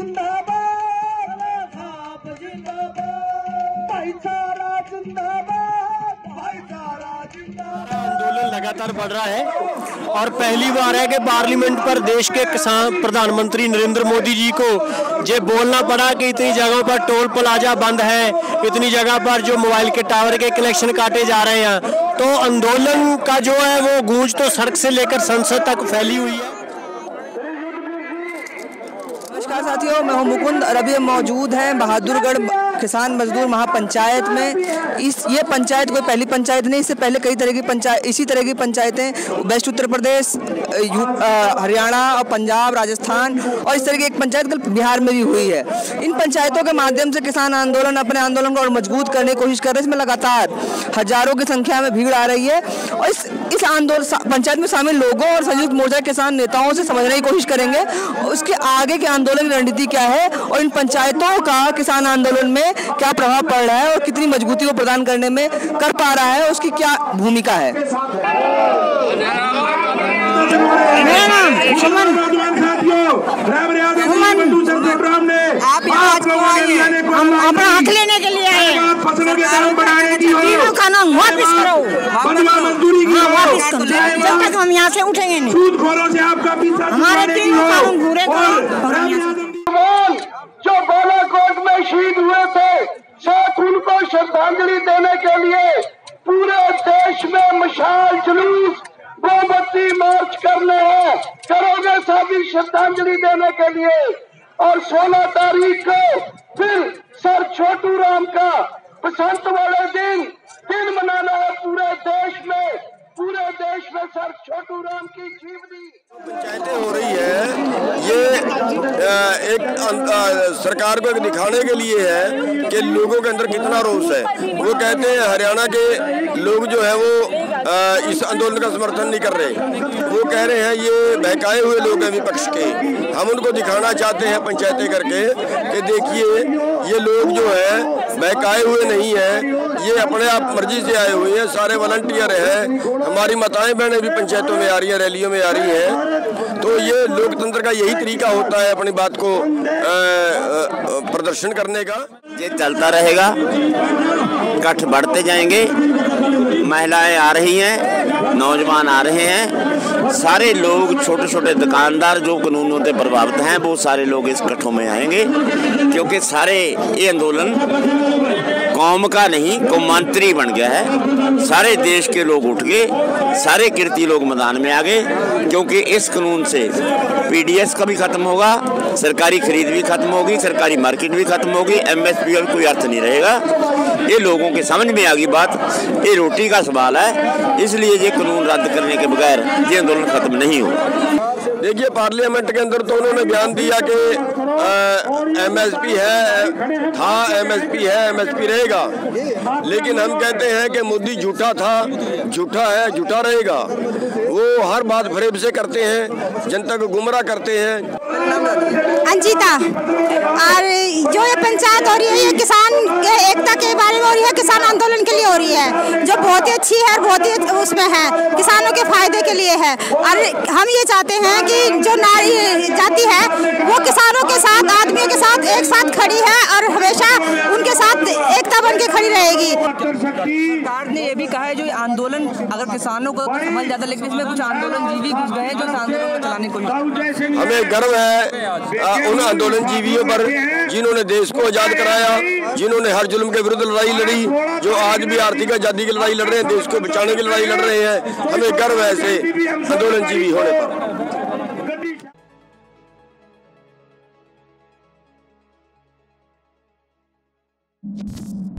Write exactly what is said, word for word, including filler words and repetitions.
जिंदाबाद, साहब जिंदाबाद, भाईचारा जिंदाबाद, भाईचारा जिंदाबाद। आंदोलन लगातार बढ़ रहा है और पहली बार है कि पार्लियामेंट पर देश के किसान प्रधानमंत्री नरेंद्र मोदी जी को ये बोलना पड़ा कि इतनी जगहों पर टोल प्लाजा बंद है, इतनी जगह पर जो मोबाइल के टावर के कनेक्शन काटे जा रहे हैं। तो आंदोलन का जो है वो गूंज तो सड़क से लेकर संसद तक फैली हुई है। नमस्कार साथियों, मैं हूं मुकुंद रबिया, मौजूद हैं बहादुरगढ़ किसान मजदूर महापंचायत में। इस ये पंचायत कोई पहली पंचायत नहीं, इससे पहले कई तरह की पंचायत इसी तरह की पंचायतें वेस्ट उत्तर प्रदेश, हरियाणा और पंजाब, राजस्थान और इस तरह की एक पंचायत कल बिहार में भी हुई है। इन पंचायतों के माध्यम से किसान आंदोलन अपने आंदोलन को और मजबूत करने की कोशिश कर रहे हैं। इसमें लगातार हजारों की संख्या में भीड़ आ रही है और इस इस आंदोलन पंचायत में शामिल लोगों और संयुक्त मोर्चा किसान नेताओं से समझने की कोशिश करेंगे उसके आगे के आंदोलन की रणनीति क्या है और इन पंचायतों का किसान आंदोलन में क्या प्रभाव पड़ रहा है और कितनी मजबूती को प्रदान करने में कर पा रहा है, उसकी क्या भूमिका है। आप यहाँ आज क्यों आए हैं? हम अपना हक लेने के लिए आए हैं। वापस करो, वापस करो, जब तक हम यहाँ से उठेंगे नहीं। हमारे तीनों कानून पूरे जो गोलाकोट में शहीद हुए थे, साथ उनको श्रद्धांजलि देने के लिए पूरे देश में मशाल जुलूस मोमबत्ती मार्च करने हैं। करोगे साथी श्रद्धांजलि देने के लिए। और सोलह तारीख को फिर सर छोटू राम का बसंत वाले दिन दिन मनाना है पूरे देश में। पूरे देश में सर छोटू राम की जीवनी पंचायतें हो रही है। ये एक सरकार को दिखाने के लिए है कि लोगों के अंदर कितना रोष है। वो कहते हैं हरियाणा के लोग जो है वो इस आंदोलन का समर्थन नहीं कर रहे। वो कह रहे हैं ये बहकाए हुए लोग हैं विपक्ष के। हम उनको दिखाना चाहते हैं पंचायतें करके कि देखिए ये लोग जो है बहकाए हुए नहीं है, ये अपने आप मर्जी से आए हुए हैं। सारे वॉलंटियर हैं, हमारी माताएं बहनें भी पंचायतों में आ रही हैं, रैलियों में आ रही हैं। तो ये लोकतंत्र का यही तरीका होता है अपनी बात को प्रदर्शन करने का। ये चलता रहेगा, इकट्ठ बढ़ते जाएंगे। महिलाएं आ रही हैं, नौजवान आ रहे हैं, सारे लोग, छोटे छोटे दुकानदार जो कानूनों से प्रभावित हैं वो सारे लोग इस इकट्ठों में आएंगे, क्योंकि सारे ये आंदोलन कौम का नहीं कौमांतरी बन गया है। सारे देश के लोग उठ गए, सारे कृति लोग मैदान में आ गए, क्योंकि इस कानून से पीडीएस का भी खत्म होगा, सरकारी खरीद भी खत्म होगी, सरकारी मार्केट भी खत्म होगी, एमएसपी का कोई अर्थ नहीं रहेगा। ये लोगों के समझ में आ गई बात, ये रोटी का सवाल है, इसलिए ये कानून रद्द करने के बगैर ये आंदोलन खत्म नहीं होगा। देखिए पार्लियामेंट के अंदर तो उन्होंने बयान दिया कि एमएसपी है, था एमएसपी है, एमएसपी रहेगा। लेकिन हम कहते हैं कि मोदी झूठा था, झूठा है, झूठा रहेगा। वो हर बात फरेब से करते हैं, जनता को गुमराह करते हैं। अंजिता, और जो ये पंचायत हो रही है ये किसान एकता के बारे में हो रही है, किसान आंदोलन के लिए हो रही है, जो बहुत ही अच्छी है और बहुत ही उसमें है किसानों के फायदे के लिए है। और हम ये चाहते हैं कि जो नारी जाति है वो किसानों के साथ, आदमियों के साथ एक साथ खड़ी है और हमेशा उनके साथ एकता बनके खड़ी रहेगी। सरकार ने ये भी कहा है जो आंदोलन अगर किसानों को समझ जाता, लेकिन इसमें कुछ आंदोलनजीवी घुस गए जो आंदोलन को चलाने को लेकर। हमें गर्व है आ, उन आंदोलनजीवियों पर जिन्होंने देश को आजाद कराया, जिन्होंने हर जुल्म के विरुद्ध लड़ाई लड़ी, जो आज भी आर्थिक आजादी की लड़ाई लड़ रहे हैं, देश को बचाने की लड़ाई लड़ रहे हैं। हमें गर्व है ऐसे आंदोलनजीवी होने पर। you